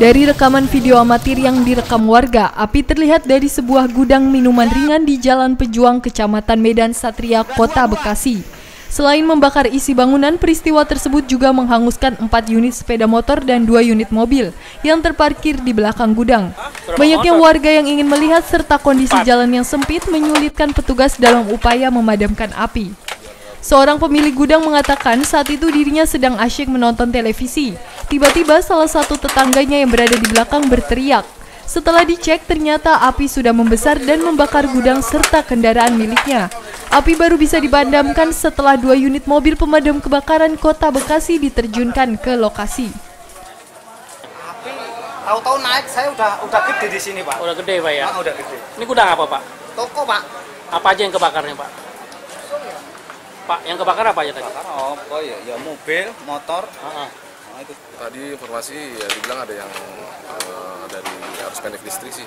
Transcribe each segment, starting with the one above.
Dari rekaman video amatir yang direkam warga, api terlihat dari sebuah gudang minuman ringan di Jalan Pejuang, Kecamatan Medan Satria, Kota Bekasi. Selain membakar isi bangunan, peristiwa tersebut juga menghanguskan 4 unit sepeda motor dan 2 unit mobil yang terparkir di belakang gudang. Banyaknya warga yang ingin melihat serta kondisi jalan yang sempit menyulitkan petugas dalam upaya memadamkan api. Seorang pemilik gudang mengatakan saat itu dirinya sedang asyik menonton televisi. Tiba-tiba salah satu tetangganya yang berada di belakang berteriak. Setelah dicek, ternyata api sudah membesar dan membakar gudang serta kendaraan miliknya. Api baru bisa dipadamkan setelah 2 unit mobil pemadam kebakaran Kota Bekasi diterjunkan ke lokasi. Api tahu-tahu naik, saya udah gede di sini, Pak. Udah gede, Pak, ya? Nah, udah gede. Ini gudang apa, Pak? Toko, Pak. Apa aja yang kebakarnya, Pak? Pak, yang kebakar apa aja tadi? Oh iya, ya mobil, motor. Itu. Tadi informasi ya dibilang ada yang dari arus pendek listrik sih,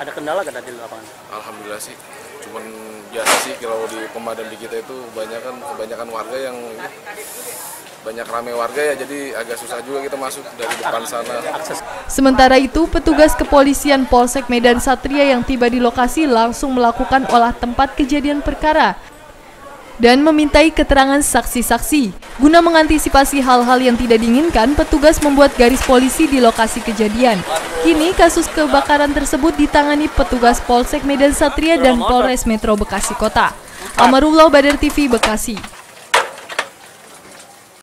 Ada kendala nggak tadi di lapangan? Alhamdulillah sih, cuman biasa sih kalau di pemadam di kita itu kebanyakan warga yang ya jadi agak susah juga kita masuk dari depan sana. Sementara itu, petugas kepolisian Polsek Medan Satria yang tiba di lokasi langsung melakukan olah tempat kejadian perkara dan memintai keterangan saksi-saksi. Guna mengantisipasi hal-hal yang tidak diinginkan, petugas membuat garis polisi di lokasi kejadian. Kini kasus kebakaran tersebut ditangani petugas Polsek Medan Satria dan Polres Metro Bekasi Kota. Amarullah Badr, TV Bekasi.